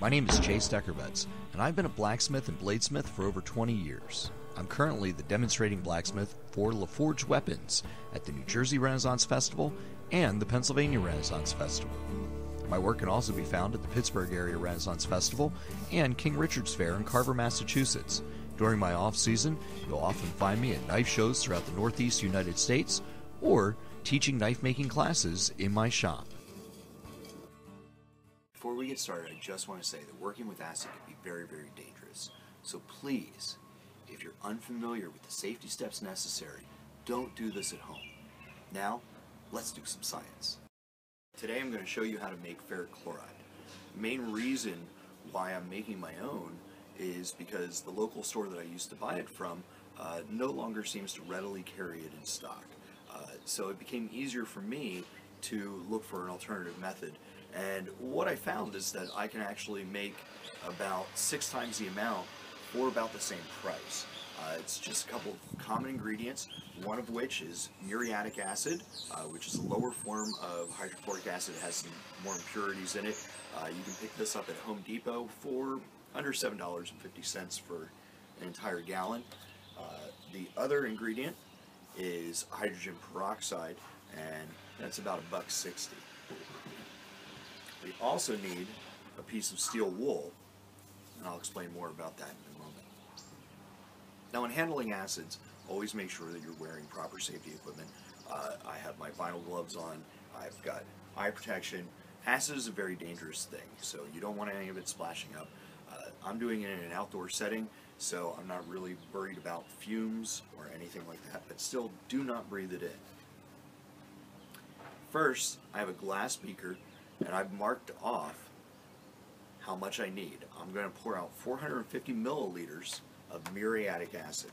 My name is Chase Deckerbetz, and I've been a blacksmith and bladesmith for over 20 years. I'm currently the demonstrating blacksmith for LaForge Weapons at the New Jersey Renaissance Festival and the Pennsylvania Renaissance Festival. My work can also be found at the Pittsburgh Area Renaissance Festival and King Richard's Fair in Carver, Massachusetts. During my off-season, you'll often find me at knife shows throughout the Northeast United States or teaching knife-making classes in my shop. Before we get started, I just want to say that working with acid can be very, very dangerous. So please, if you're unfamiliar with the safety steps necessary, don't do this at home. Now, let's do some science. Today I'm going to show you how to make ferric chloride. The main reason why I'm making my own is because the local store that I used to buy it from no longer seems to readily carry it in stock. So it became easier for me to look for an alternative method. And what I found is that I can actually make about 6 times the amount for about the same price. It's just a couple of common ingredients, one of which is muriatic acid, which is a lower form of hydrochloric acid. It has some more impurities in it. You can pick this up at Home Depot for under $7.50 for an entire gallon. The other ingredient is hydrogen peroxide, and that's about $1.60. We also need a piece of steel wool, and I'll explain more about that in a moment. Now, in handling acids, always make sure that you're wearing proper safety equipment. I have my vinyl gloves on, I've got eye protection. Acid is a very dangerous thing, so you don't want any of it splashing up. I'm doing it in an outdoor setting, so I'm not really worried about fumes or anything like that, but still do not breathe it in. First, I have a glass beaker, and I've marked off how much I need. I'm going to pour out 450 milliliters of muriatic acid.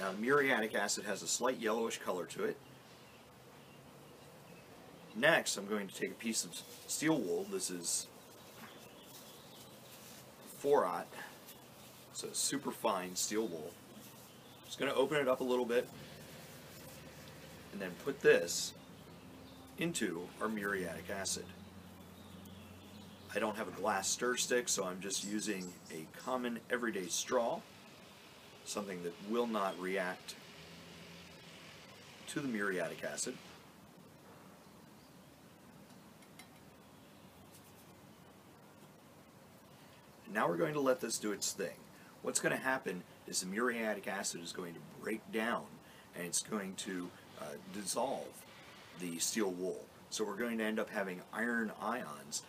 Now, muriatic acid has a slight yellowish color to it. Next, I'm going to take a piece of steel wool. This is 4/0, so super fine steel wool. Just going to open it up a little bit and then put this into our muriatic acid. I don't have a glass stir stick, so I'm just using a common everyday straw, something that will not react to the muriatic acid. Now we're going to let this do its thing. What's going to happen is the muriatic acid is going to break down, and it's going to dissolve the steel wool. So we're going to end up having iron ions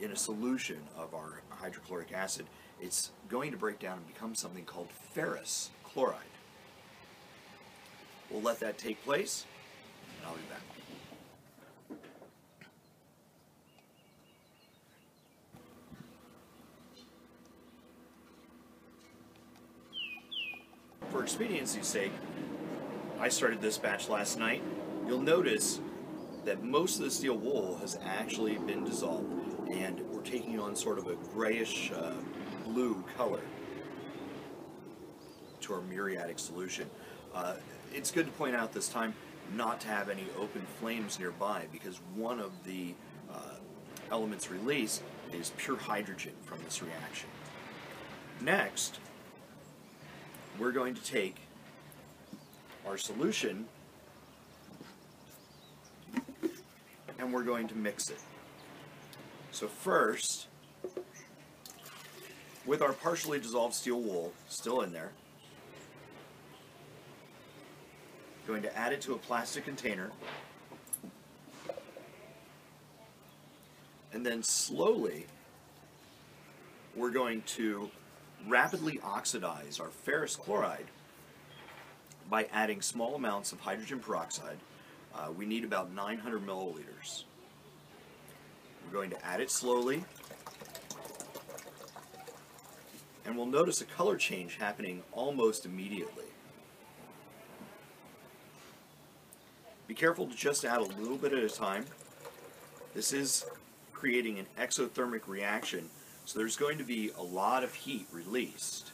in a solution of our hydrochloric acid. It's going to break down and become something called ferrous chloride. We'll let that take place, and I'll be back. For expediency's sake, I started this batch last night. You'll notice that most of the steel wool has actually been dissolved, and we're taking on sort of a grayish blue color to our muriatic solution. It's good to point out this time not to have any open flames nearby, because one of the elements released is pure hydrogen from this reaction. Next, we're going to take our solution and we're going to mix it. So first, with our partially dissolved steel wool still in there, going to add it to a plastic container, and then slowly we're going to rapidly oxidize our ferrous chloride by adding small amounts of hydrogen peroxide. We need about 900 milliliters. We're going to add it slowly, and we'll notice a color change happening almost immediately. Be careful to just add a little bit at a time. This is creating an exothermic reaction, So there's going to be a lot of heat released.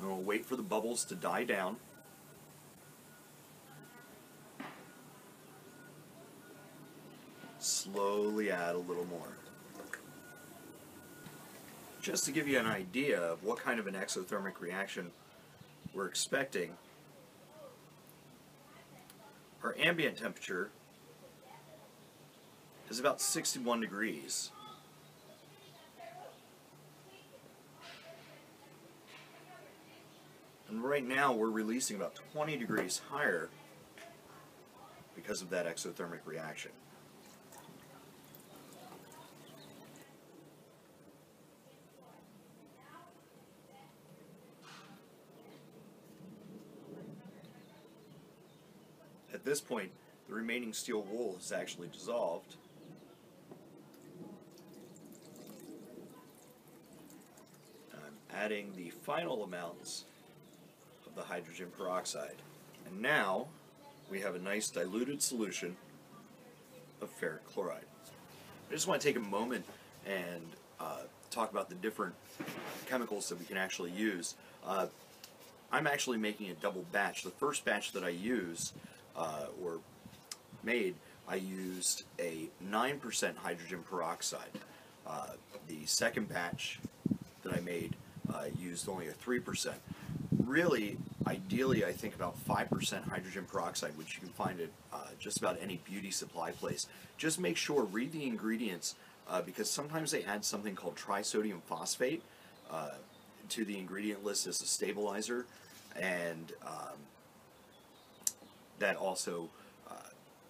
And we'll wait for the bubbles to die down. Slowly add a little more. Just to give you an idea of what kind of an exothermic reaction we're expecting, our ambient temperature is about 61 degrees. And right now we're releasing about 20 degrees higher because of that exothermic reaction. At this point, the remaining steel wool is actually dissolved. I'm adding the final amounts of the hydrogen peroxide. And now we have a nice diluted solution of ferric chloride. I just want to take a moment and talk about the different chemicals that we can actually use. I'm actually making a double batch. The first batch that I used I used a 9% hydrogen peroxide. The second batch that I made used only a 3%. Really, ideally, I think about 5% hydrogen peroxide, which you can find at just about any beauty supply place. Just make sure, read the ingredients, because sometimes they add something called trisodium phosphate to the ingredient list as a stabilizer, and that also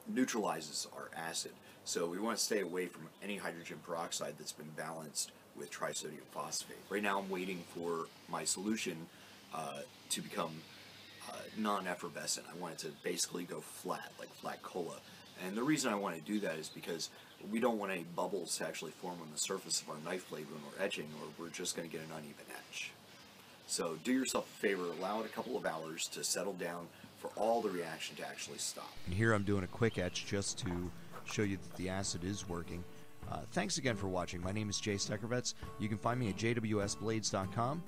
neutralizes our acid. So we want to stay away from any hydrogen peroxide that's been balanced with trisodium phosphate. Right now I'm waiting for my solution to become non-effervescent. I want it to basically go flat, like flat cola. And the reason I want to do that is because we don't want any bubbles to actually form on the surface of our knife blade when we're etching, or we're just going to get an uneven etch. So do yourself a favor, allow it a couple of hours to settle down for all the reaction to actually stop. And here I'm doing a quick etch just to show you that the acid is working. Thanks again for watching. My name is Jay Stekervetz. You can find me at jwsblades.com.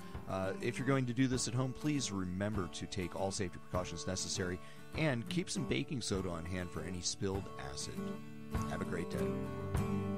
If you're going to do this at home, please remember to take all safety precautions necessary and keep some baking soda on hand for any spilled acid. Have a great day.